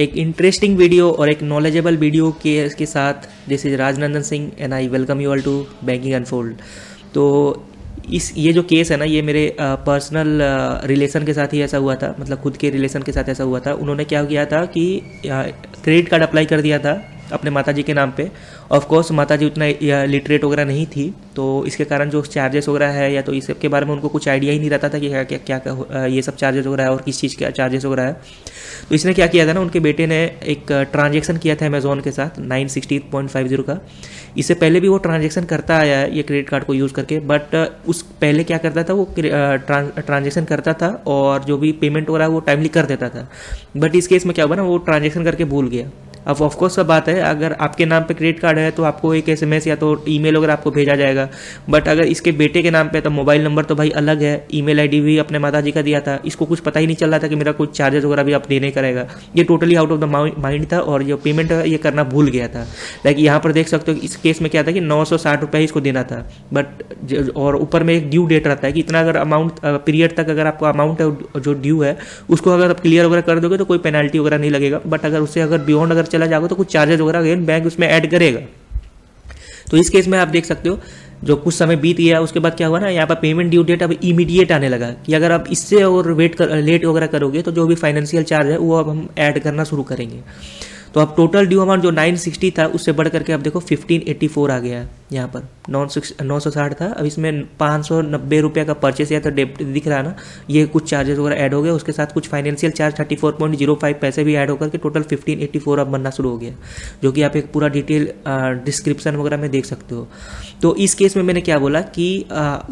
एक interesting video और एक नॉलेजेबल वीडियो के साथ। This is Rajnandan Singh and I welcome you all to banking unfold. तो ये जो केस है ना, ये मेरे पर्सनल रिलेशन के साथ ही ऐसा हुआ था, मतलब खुद के रिलेशन के साथ ऐसा हुआ था। उन्होंने क्या किया था कि क्रेडिट कार्ड अप्लाई कर दिया था अपने माताजी के नाम पे। ऑफ कोर्स माताजी उतना लिटरेट वगैरह नहीं थी, तो इसके कारण जो चार्जेस वगैरह है या तो इस सब के बारे में उनको कुछ आइडिया ही नहीं रहता था कि क्या क्या क्या ये सब चार्जेस वगैरह है और किस चीज़ का चार्जेस वगैरह है। तो इसने क्या किया था ना, उनके बेटे ने एक ट्रांजेक्शन किया था अमेजॉन के साथ 960.50 का। इससे पहले भी वो ट्रांजेक्शन करता आया है ये क्रेडिट कार्ड को यूज़ करके, बट उस पहले क्या करता था, वो ट्रांजेक्शन करता था और जो भी पेमेंट वगैरह वो टाइमली कर देता था। बट इस केस में क्या हुआ ना, वो ट्रांजेक्शन करके भूल गया। अब ऑफकोर्स सब बात है, अगर आपके नाम पे क्रेडिट कार्ड है तो आपको एक SMS या तो ईमेल वगैरह आपको भेजा जाएगा, बट अगर इसके बेटे के नाम पे तो मोबाइल नंबर तो भाई अलग है, ईमेल आईडी भी अपने माताजी का दिया था। इसको कुछ पता ही नहीं चल रहा था कि मेरा कुछ चार्जेस वगैरह भी आप देने करेगा। ये totally out of the mind था और जो पेमेंट ये करना भूल गया था। लाइक यहाँ पर देख सकते हो इस केस में क्या था कि 960 रुपये इसको देना था, बट और ऊपर में एक ड्यू डेट रहता है कि इतना अगर अमाउंट पीरियड तक अगर आपका अमाउंट है जो ड्यू है उसको अगर आप क्लियर वगैरह कर दोगे तो कोई पेनल्टी वगैरह नहीं लगेगा, बट अगर उससे अगर बियॉन्ड अगर चला जाएगा तो कुछ चार्जेस वगैरह अगेन बैंक उसमें ऐड करेगा। तो इस केस में आप देख सकते हो जो कुछ समय बीत गया, उसके बाद क्या हुआ ना, यहाँ पर पेमेंट ड्यू डेट अब इमीडिएट आने लगा कि अगर आप इससे और लेट वगैरह करोगे तो जो भी फाइनेंशियल चार्ज है वो अब हम ऐड करना शुरू करेंगे। तो अब टोटल ड्यू अमाउंट जो 960 था उससे बढ़ करके अब देखो 1584 आ गया है। यहाँ पर 960 था, अब इसमें 590 रुपये का परचेस या तो डेबिट दिख रहा है ना, ये कुछ चार्जेस वगैरह ऐड हो गए, उसके साथ कुछ फाइनेंशियल चार्ज 34.05 पैसे भी ऐड होकर के टोटल 1584 अब बनना शुरू हो गया, जो कि आप एक पूरा डिटेल डिस्क्रिप्शन वगैरह में देख सकते हो। तो इस केस में मैंने क्या बोला कि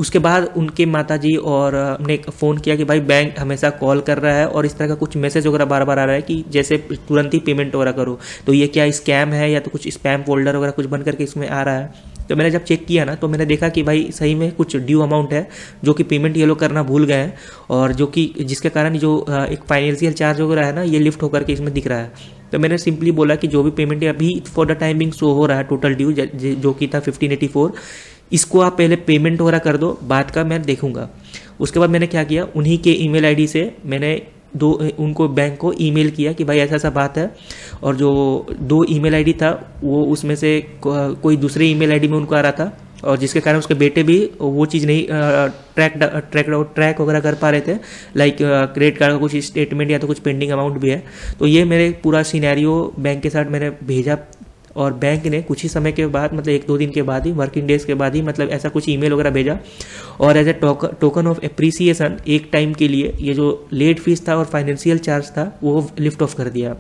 उसके बाद उनके माताजी और हमने फ़ोन किया कि भाई बैंक हमेशा कॉल कर रहा है और इस तरह का कुछ मैसेज वगैरह बार बार आ रहा है कि जैसे तुरंत ही पेमेंट वगैरह करो, तो ये क्या स्कैम है या तो कुछ स्पैम फोल्डर वगैरह कुछ बन करके इसमें आ रहा है। तो मैंने जब चेक किया ना तो मैंने देखा कि भाई सही में कुछ ड्यू अमाउंट है जो कि पेमेंट ये लोग करना भूल गए हैं और जो कि जिसके कारण जो एक फाइनेंशियल चार्ज वगैरह है ना ये लिफ्ट होकर के इसमें दिख रहा है। तो मैंने सिंपली बोला कि जो भी पेमेंट अभी फॉर द टाइमिंग शो हो रहा है टोटल ड्यू जो कि था 1584, इसको आप पहले पेमेंट वगैरह कर दो, बाद का मैं देखूंगा। उसके बाद मैंने क्या किया, उन्हीं के ईमेल आईडी से मैंने उनको बैंक को ईमेल किया कि भाई ऐसा ऐसा बात है, और जो 2 ईमेल आईडी था वो उसमें से कोई दूसरे ईमेल आईडी में उनको आ रहा था और जिसके कारण उसके बेटे भी वो चीज़ नहीं ट्रैक वगैरह कर पा रहे थे, लाइक क्रेडिट कार्ड का कुछ स्टेटमेंट या तो कुछ पेंडिंग अमाउंट भी है। तो ये मेरे पूरा सिनेरियो बैंक के साथ मैंने भेजा और बैंक ने कुछ ही समय के बाद, मतलब 1-2 दिन के बाद ही, वर्किंग डेज के बाद ही, मतलब ऐसा कुछ ईमेल वगैरह भेजा और as a token of appreciation एक टाइम के लिए ये जो लेट फीस था और फाइनेंशियल चार्ज था वो लिफ्ट ऑफ कर दिया।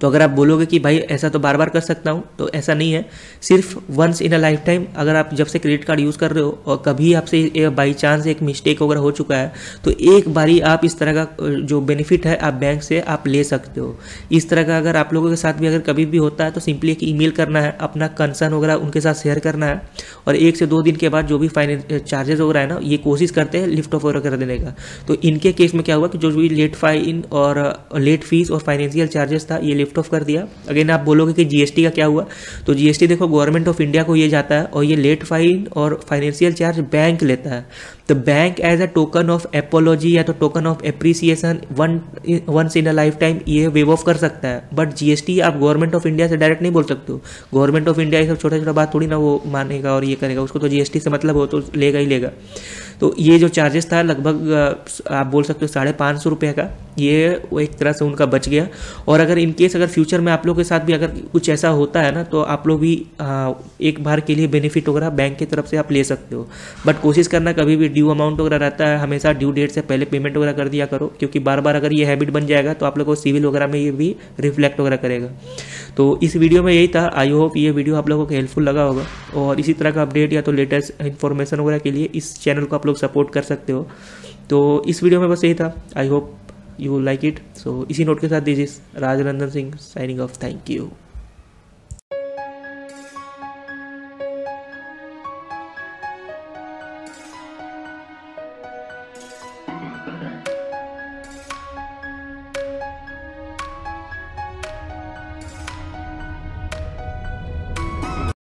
तो अगर आप बोलोगे कि भाई ऐसा तो बार बार कर सकता हूँ, तो ऐसा नहीं है, सिर्फ once in a lifetime. अगर आप जब से क्रेडिट कार्ड यूज़ कर रहे हो और कभी आपसे बाई चांस एक मिस्टेक वगैरह हो चुका है तो एक बारी आप इस तरह का जो बेनिफिट है आप बैंक से आप ले सकते हो। इस तरह का अगर आप लोगों के साथ भी अगर कभी भी होता है तो सिंपली एक ईमेल करना है, अपना कंसर्न वगैरह उनके साथ शेयर करना है और 1 से 2 दिन के बाद जो भी फाइनेंस चार्जेस वगैरह है ना ये कोशिश करते हैं लिफ्ट ऑफ वगैरह कर देने का। तो इनके केस में क्या हुआ कि जो भी लेट फाइन और लेट फीस और फाइनेंशियल चार्जेस था ये लिफ्ट ऑफ कर दिया। अगेन आप बोलोगे कि GST का क्या हुआ, तो GST देखो गवर्नमेंट ऑफ इंडिया को ये जाता है और ये लेट फाइन और फाइनेंशियल चार्ज बैंक लेता है। तो bank as a token of apology या तो token of appreciation once in a lifetime ये वेव ऑफ कर सकता है, बट GST आप गवर्नमेंट ऑफ इंडिया से डायरेक्ट नहीं बोल सकते हो। गवर्नमेंट ऑफ इंडिया ये सब छोटा छोटा बात थोड़ी ना वो मानेगा और ये करेगा, उसको तो GST से मतलब हो तो लेगा ही लेगा। तो ये जो चार्जेस था लगभग आप बोल सकते हो 550 रुपये का, ये एक तरह से उनका बच गया। और अगर इनकेस अगर फ्यूचर में आप लोग के साथ भी अगर कुछ ऐसा होता है ना तो आप लोग भी एक बार के लिए बेनिफिट वगैरह बैंक की तरफ से आप ले सकते हो, बट कोशिश करना कभी भी ड्यू अमाउंट वगैरह रहता है हमेशा ड्यू डेट से पहले पेमेंट वगैरह कर दिया करो, क्योंकि बार बार अगर ये हैबिट बन जाएगा तो आप लोग को सिविल वगैरह में ये भी रिफ्लेक्ट वगैरह करेगा। तो इस वीडियो में यही था, आई होप ये वीडियो आप लोगों को हेल्पफुल लगा होगा और इसी तरह का अपडेट या तो लेटेस्ट इन्फॉर्मेशन वगैरह के लिए इस चैनल को आप लोग सपोर्ट कर सकते हो। तो इस वीडियो में बस यही था, I hope you like it. So इसी नोट के साथ this is Rajnandan Singh signing off, thank you.